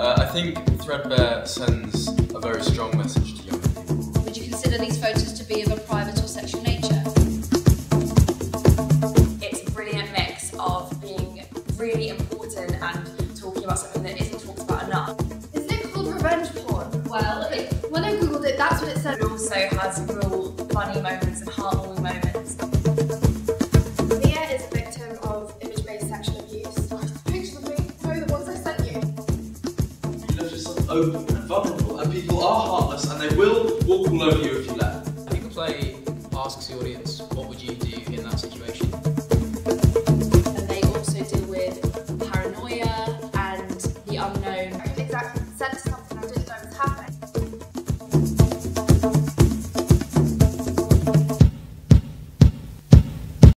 I think Threadbare sends a very strong message to young people. Would you consider these photos to be of a private or sexual nature? It's a brilliant mix of being really important and talking about something that isn't talked about enough. Isn't it called revenge porn? Well, when I googled it, that's what it said. It also has real funny moments and heartwarming moments. Open and vulnerable, and people are heartless and they will walk all over you if you let them. I think the play asks the audience, what would you do?